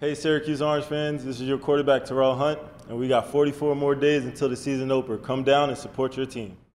Hey Syracuse Orange fans, this is your quarterback Terrell Hunt, and we got 44 more days until the season opener. Come down and support your team.